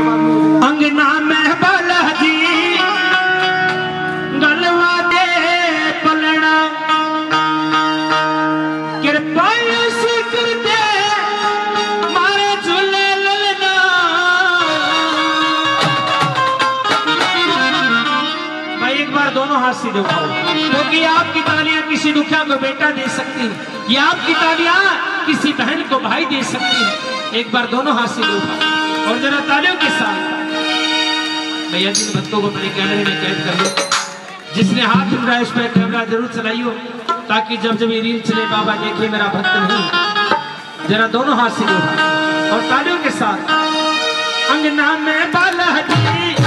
अंगना में बालाजी गलवा दे पलड़ा कृपा करते मारे झूले ललना भाई एक बार दोनों हाथ सीधे उठाओ क्योंकि आपकी तालियां किसी दुखिया को बेटा दे सकती है या आपकी तालियां किसी बहन को भाई दे सकती है। एक बार दोनों हाथ सीधे उठाओ और जरा तालियों के साथ भैया जी भक्तों को अपने कैमरे में कैद कर लो। जिसने हाथ उठाया उस पर कैमरा जरूर चलाइयो ताकि जब ये रील चले बाबा देखिए मेरा भक्त नहीं। जरा दोनों हाथ से और तालियों के साथ अंगना में बाला